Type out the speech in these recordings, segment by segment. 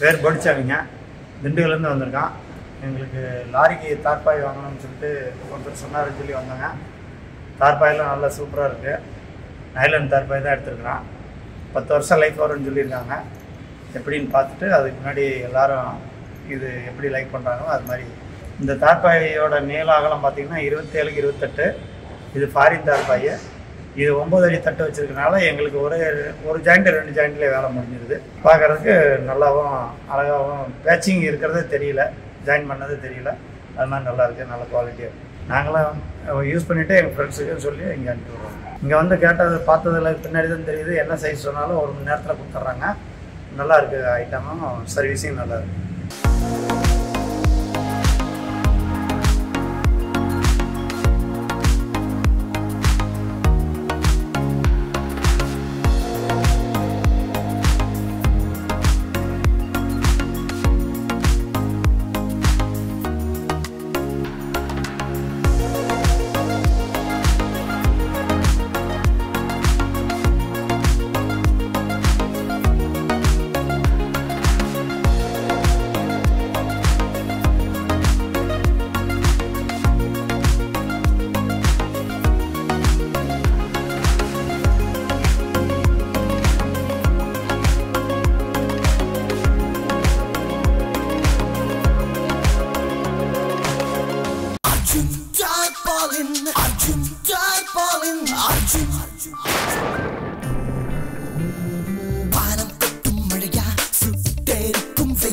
பேர் படிச்சவங்க திண்டுக்கல்லேருந்து வந்திருக்கான். எங்களுக்கு லாரிக்கு தார்பாய் வாங்கணும்னு சொல்லிட்டு ஒருத்தர் சொன்னார்னு சொல்லி வந்தாங்க. தார்பாயெல்லாம் நல்லா சூப்பராக இருக்குது. நாயலன் தார்பாய் தான் எடுத்துருக்குறான். 10 வருஷம் லைஃப் வரும்னு சொல்லியிருக்காங்க. எப்படின்னு பார்த்துட்டு அதுக்கு முன்னாடி எல்லோரும் இது எப்படி லைக் பண்ணுறாங்களோ அது மாதிரி. இந்த தார்பாயோட நீள அகலம் பார்த்திங்கன்னா 27x28. இது ஃபாரின் தார்பாய். இது 9 அடி தட்டு வச்சுருக்கனால எங்களுக்கு ஒரு ஜாயிண்ட் 2 ஜாயிண்ட்லேயே வேலை முடிஞ்சிருது. பார்க்குறதுக்கு நல்லாவும் அழகாகவும் பேச்சிங் இருக்கிறதே தெரியல, ஜாயின் பண்ணதே தெரியல. அதெல்லாம் நல்லாயிருக்கு, நல்ல குவாலிட்டியாக இருக்குது. நாங்களாம் யூஸ் பண்ணிவிட்டு எங்கள் ஃப்ரெண்ட்ஸுக்கு சொல்லி இங்கே அனுப்பிடுவோம். இங்கே வந்து கேட்டது பார்த்ததில் பின்னாடி தான் தெரியுது. என்ன சைஸ் சொன்னாலும் 1 மணி நேரத்தில் கொடுத்துட்றாங்க. நல்லாயிருக்கு ஐட்டமும் சர்வீஸும் நல்லாயிருக்கு. Arjun Tarpaulin, Arjun Paanam thottum maliya sutterkum veila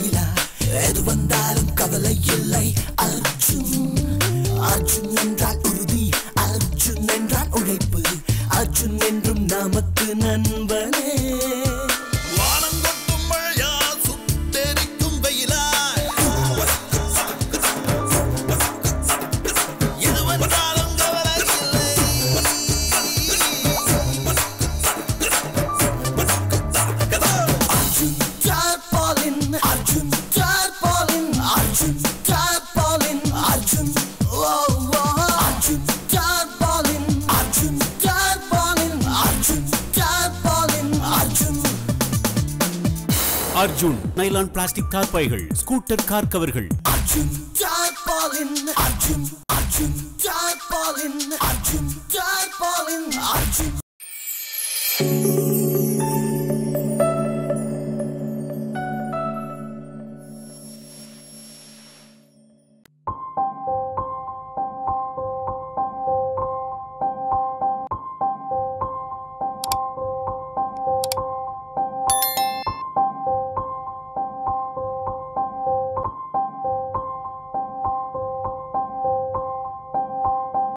edu vandalum kavalai illai Arjun Arjun endral urudi Arjun endral udaippu Arjun endrum namakku nanbane vaanam thottum maliya sutterkum veila edu vandal Arjun nylon plastic tarpaigal, scooter car covergal. Arjun tarpaulin, Arjun tarpaulin, Arjun tarpaulin, Arjun.